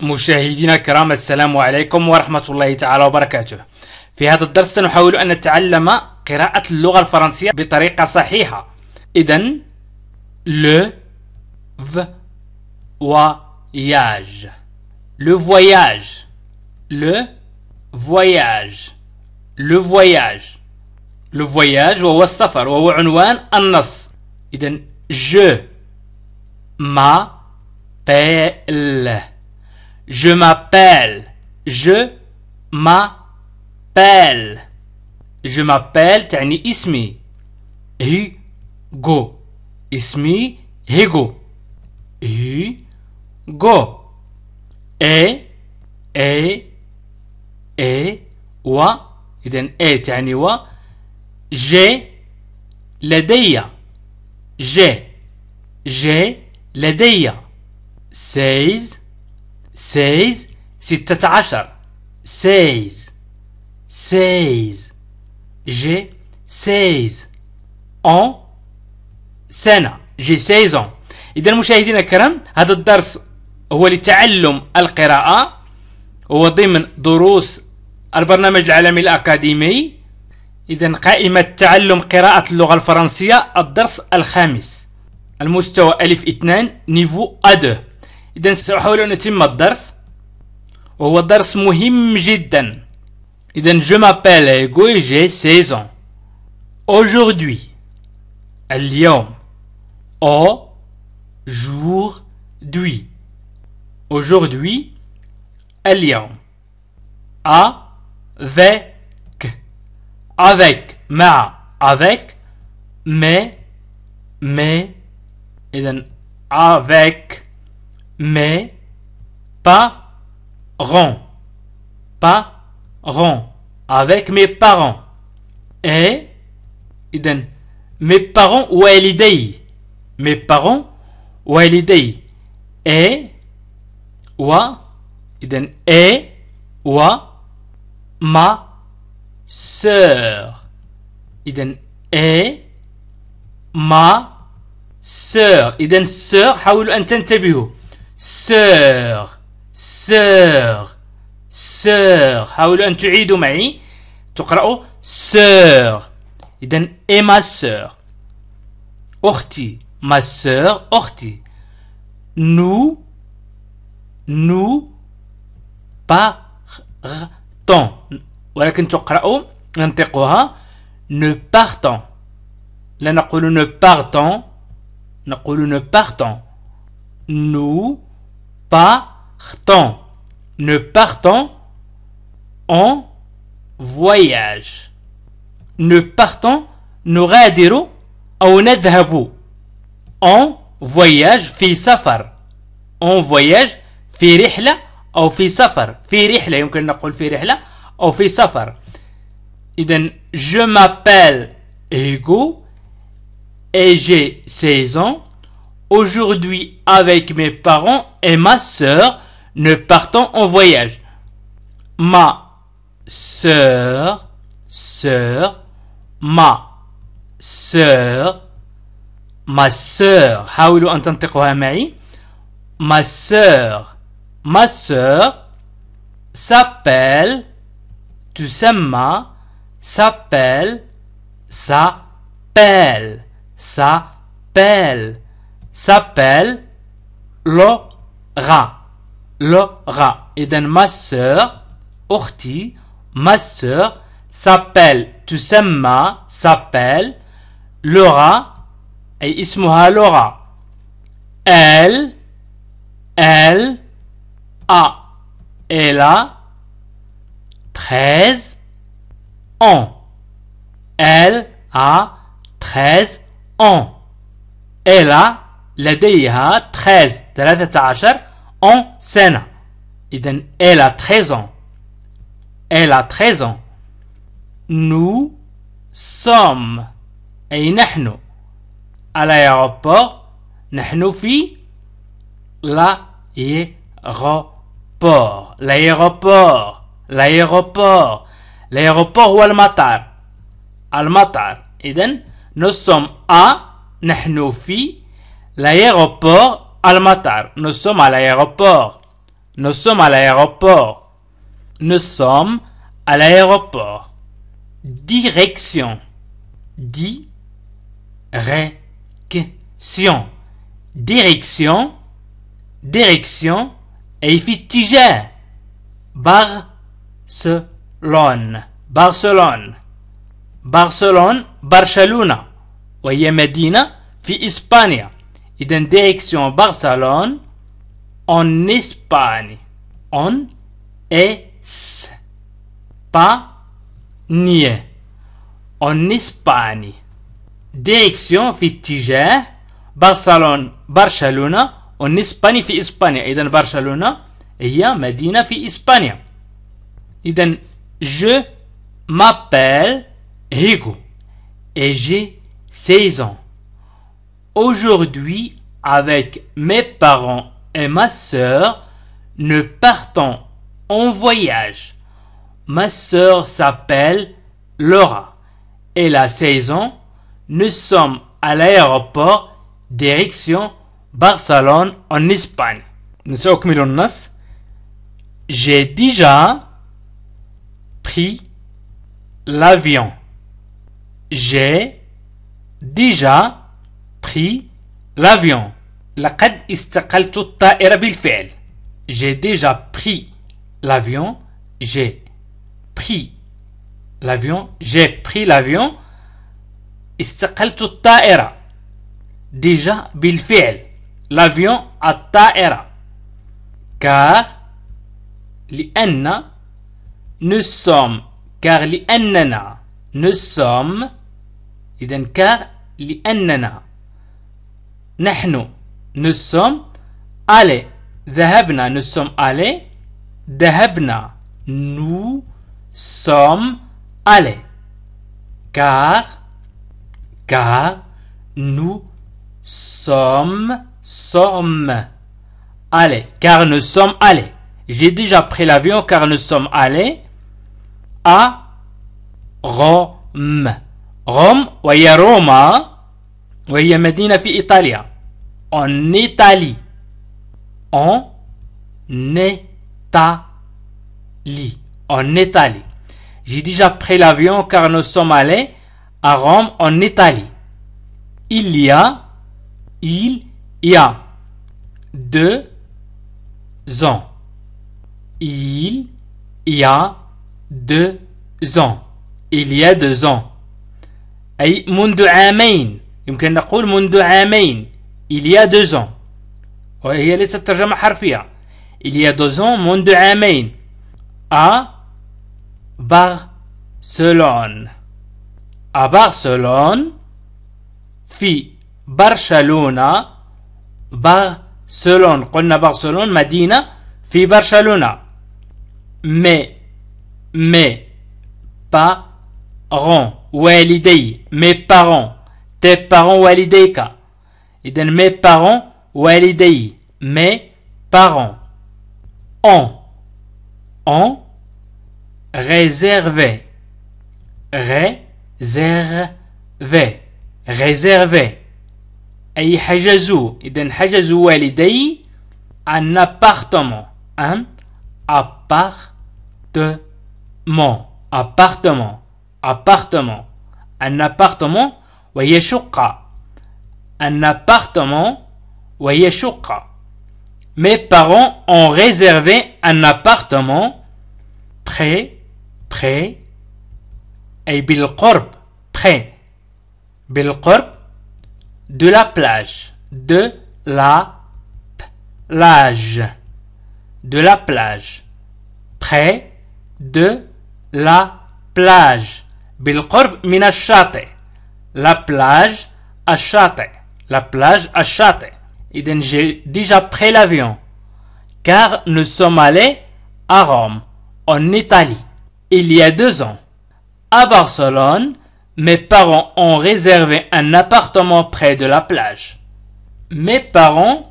مشاهدينا الكرام، السلام عليكم ورحمة الله تعالى وبركاته. في هذا الدرس سنحاول أن نتعلم قراءة اللغة الفرنسية بطريقة صحيحة. إذن le voyage le voyage le voyage le voyage le voyage وهو السفر وهو عنوان النص. إذن je m'appelle Je m'appelle. Je m'appelle. Je m'appelle تعني اسمي. Hugo. اسمي Hugo. Hugo. و إذن A تعني و. J'ai لدي. J'ai لدي. 16 16 j'ai 16 ans سنة j'ai 16 ans. إذا مشاهدينا الكرام، هذا الدرس هو لتعلم القراءة، هو ضمن دروس البرنامج العالمي الأكاديمي. إذا قائمة تعلم قراءة اللغة الفرنسية الدرس الخامس، المستوى ألف اثنان نيفو A2. إذا سأحاول أن أتم الدرس وهو درس مهم جدا. إذا je m'appelle Hugo et j'ai 16 ans. Aujourd'hui اليوم aujourd'hui aujourd'hui اليوم avec مع avec mais إذا avec mais parents avec mes parents et إذن mes parents والدي mes parents والدي et و إذن et و ma sœur إذن et ma sœur إذن sœur حاولوا أن تنتبهوا sœur sœur حاولوا أن تعيدوا معي تقرأوا sœur. إذن et ma sœur أختي ma sœur أختي. nous partons ولكن تقرأوا ننطقها ne partons. لا نقول ne partons، نقول ne partons. nous partons ne partons en voyage. Ne partons نغادر أو نذهب. en voyage في سفر. en voyage في رحلة أو في سفر. في رحلة يمكن نقول في رحلة أو في سفر. إذن je m'appelle Hugo et j'ai 16 ans. Aujourd'hui, avec mes parents et ma sœur, nous partons en voyage. Ma sœur, ma sœur, ma sœur. حاولوا أن تنطقوها معي. Ma sœur s'appelle, s'appelle Laura. Et dans ma sœur أختي ma sœur s'appelle تسمى s'appelle Laura أي اسمها Laura. elle a 13 ans. Elle a 13 ans. Elle a لديها 13 en سنة. إذن elle a 13 ans. Elle a 13 ans. Nous sommes أي نحن à l'aéroport. نحن في l'aéroport. l'aéroport هو المطار. إذن nous sommes à نحن في l'aéroport المطار. nous sommes à l'aéroport. Nous sommes à l'aéroport. Nous sommes à l'aéroport. Direction. Direction. Direction. Direction. Et figé. Barcelone. Barcelone. Barcelone. Barcelona. وهي مدينة في إسبانيا. إذا direction Barcelone en Espagne. En Espagne. En Espagne. Direction في اتجاه Barcelone. Barcelona. En Espagne في إسبانيا. إذا برشلونة هي مدينة في إسبانيا. إذا je m'appelle Hugo et j'ai 16 ans. Aujourd'hui, avec mes parents et ma sœur, nous partons en voyage. Ma sœur s'appelle Laura. Elle a 16 ans. Nous sommes à l'aéroport, direction Barcelone en Espagne. J'ai déjà pris l'avion. J'ai déjà pris l'avion. J'ai déjà pris l'avion. J'ai pris l'avion. J'ai pris l'avion. Déjà بالفعل. L'avion الطائرة. Car لأننا nous sommes. إذن car لأننا نحن nous sommes allés ذهبنا nous sommes allés ذهبنا nous sommes allés car nous sommes allés car nous sommes allés. J'ai déjà pris l'avion car nous sommes allés à Rome. Rome, وهي روما وهي مدينة في إيطاليا. En Italie. En Italie. En Italie. J'ai déjà pris l'avion car nous sommes allés à Rome en Italie. Il y a 2 ans. Il y a 2 ans. Il y a 2 ans. أي منذ عامين. يمكن نقول منذ عامين. Il y a 2 ans. وهي ليست ترجمة حرفية. Il y a 2 ans منذ عامين. À Barcelone. À Barcelone. في برشلونة. Barcelone. قلنا برشلونة مدينة في برشلونة. Mais parents. والدي mes parents tes parents والديك إذا mes parents والدي mes parents ont réservé أي حجزوا إذا حجزوا والدي un appartement. Un appartement, voyez chouqa. Un appartement, voyez chouqa. Mes parents ont réservé un appartement près, et bilqorb, près, bilqorb, de la plage, près de la plage. بالقرب من الشاطئ. La plage à châtè. La plage à châtè. إذن j'ai déjà pris l'avion. Car nous sommes allés à Rome, en Italie. Il y a 2 ans. À Barcelone, mes parents ont réservé un appartement près de la plage. Mes parents.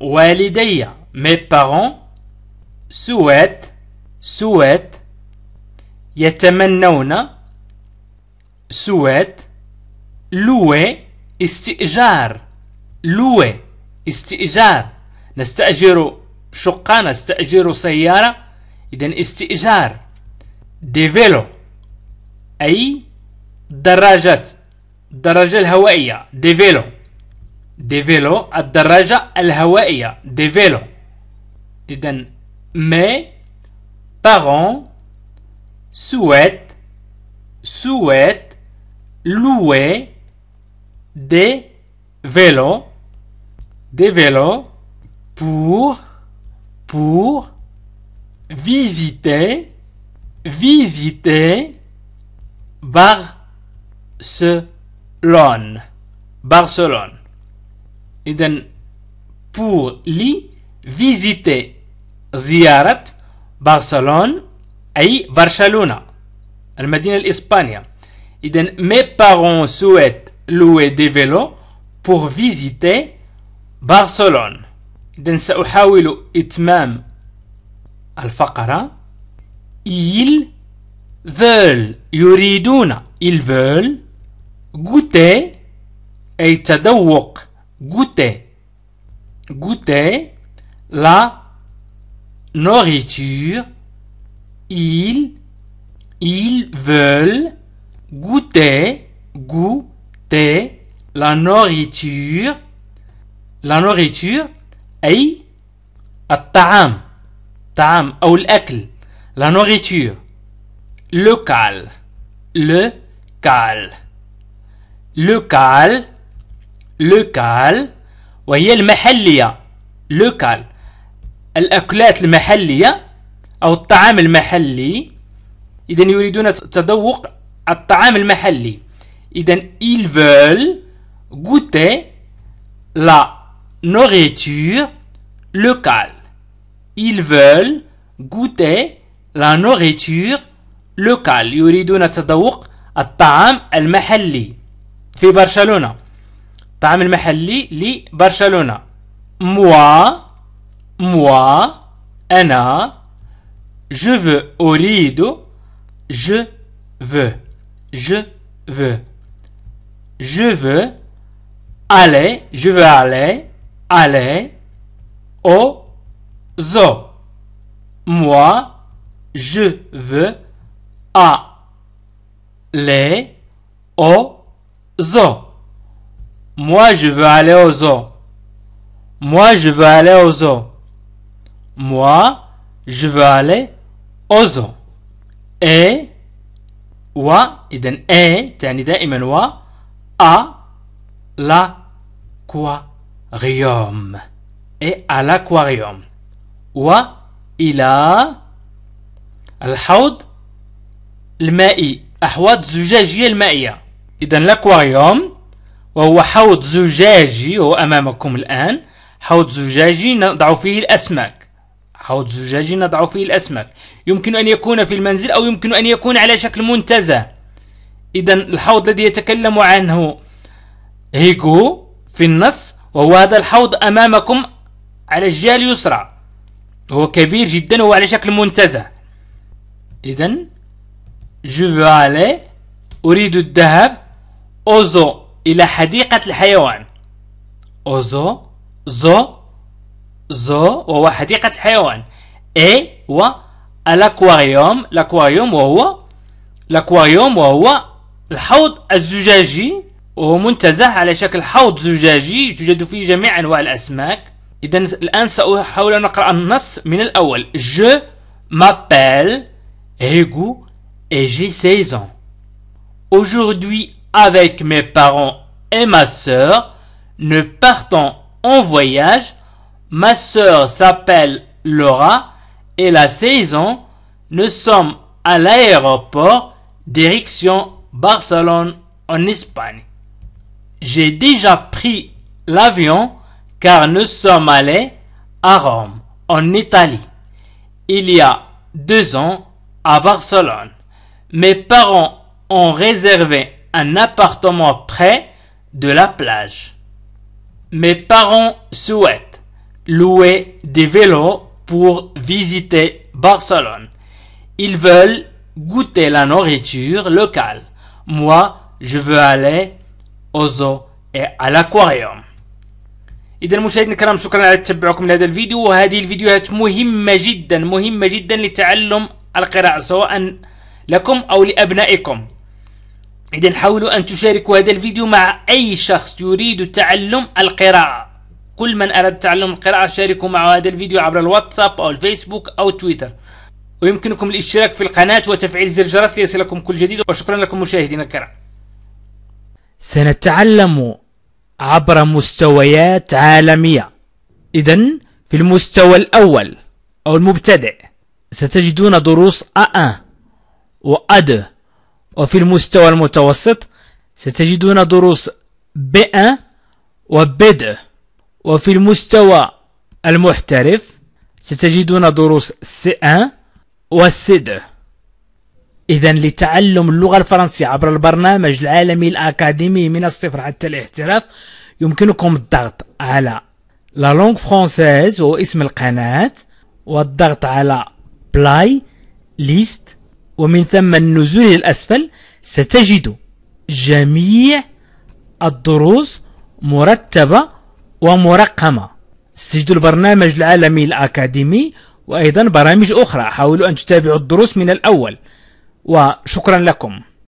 والدي. Mes parents souhaitent. يتمنون souhaitent louer استئجار نستأجر شقة، نستأجر سيارة. إذن استئجار. ديفيلو أي دراجات، الدراجة الهوائية ديفيلو. ديفيلو الدراجة الهوائية ديفيلو. إذن mes parents souhaitent louer des vélos pour visiter Barcelone. Et donc pour lui visiter زيارة برشلونة أي برشلونة المدينة الإسبانية. إذن mes parents souhaitent louer des vélos pour visiter برشلونة. إذن سأحاول إتمام الفقرة. ils veulent goûter أي تذوق، goûter la nourriture. Ils veulent goûter la nourriture أي الطعام أو الأكل. La nourriture local وهي المحلية. local الأكلات المحلية أو الطعام المحلي. إذن يريدون تذوق الطعام المحلي. إذن ils veulent goûter la nourriture locale. Ils veulent goûter la nourriture locale. يريدون تذوق الطعام المحلي في برشلونة. الطعام المحلي لبرشلونة. Moi, Anna, je veux aller au zoo. Moi, je veux aller au zoo. Moi, je veux aller au zoo. Et, تعني دائما و، à l'aquarium. Et à l'aquarium. وإلى الحوض المائي، أحواض زجاجية المائية. إذن الأكواريوم وهو حوض زجاجي، وهو أمامكم الآن، حوض زجاجي نضع فيه الأسماك. يمكن أن يكون في المنزل أو يمكن أن يكون على شكل منتزه. إذن الحوض الذي يتكلم عنه هيغو في النص وهو هذا الحوض أمامكم على الجهة اليسرى. هو كبير جدا وهو على شكل منتزه. إذن جو فو ألي أريد الذهاب أوزو إلى حديقة الحيوان. أوزو زو وهو حديقة الحيوان. اي و الاكواريوم، الاكواريوم وهو الحوض الزجاجي، وهو منتزه على شكل حوض زجاجي توجد فيه جميع انواع الاسماك. اذا الان ساحاول ان نقرا النص من الاول. Je m'appelle Hugo et j'ai 16 ans. Aujourd'hui avec mes parents et ma sœur, nous partons en voyage. Ma sœur s'appelle Laura, elle a 16 ans. Nous sommes à l'aéroport, direction Barcelone en Espagne. J'ai déjà pris l'avion car nous sommes allés à Rome, en Italie, il y a 2 ans à Barcelone. Mes parents ont réservé un appartement près de la plage. Mes parents souhaitent louer des vélos pour visiter Barcelone. Ils veulent goûter la nourriture locale. Moi, je veux aller au zoo et à l'aquarium. إذا مشاهدينا الكرام شكرا على تتبعكم لهذا الفيديو، وهذه الفيديوهات مهمة جدا لتعلم القراءة سواء لكم أو لأبنائكم. إذا حاولوا أن تشاركوا هذا الفيديو مع أي شخص يريد تعلم القراءة. كل من أراد تعلم القراءة شاركوا معه هذا الفيديو عبر الواتساب أو الفيسبوك أو تويتر، ويمكنكم الاشتراك في القناة وتفعيل زر الجرس ليصلكم كل جديد. وشكرا لكم مشاهدينا الكرام. سنتعلم عبر مستويات عالمية. إذن في المستوى الأول أو المبتدئ ستجدون دروس A1 و A2، وفي المستوى المتوسط ستجدون دروس B1 و B2، وفي المستوى المحترف ستجدون دروس C1 و C2. إذن لتعلم اللغة الفرنسية عبر البرنامج العالمي الأكاديمي من الصفر حتى الاحتراف يمكنكم الضغط على لا لونغ فرانسيز واسم القناة، والضغط على بلاي ليست، ومن ثم النزول للأسفل ستجد جميع الدروس مرتبة ومرقمة. ستجدوا البرنامج العالمي الأكاديمي وأيضا برامج أخرى. حاولوا أن تتابعوا الدروس من الأول، وشكرا لكم.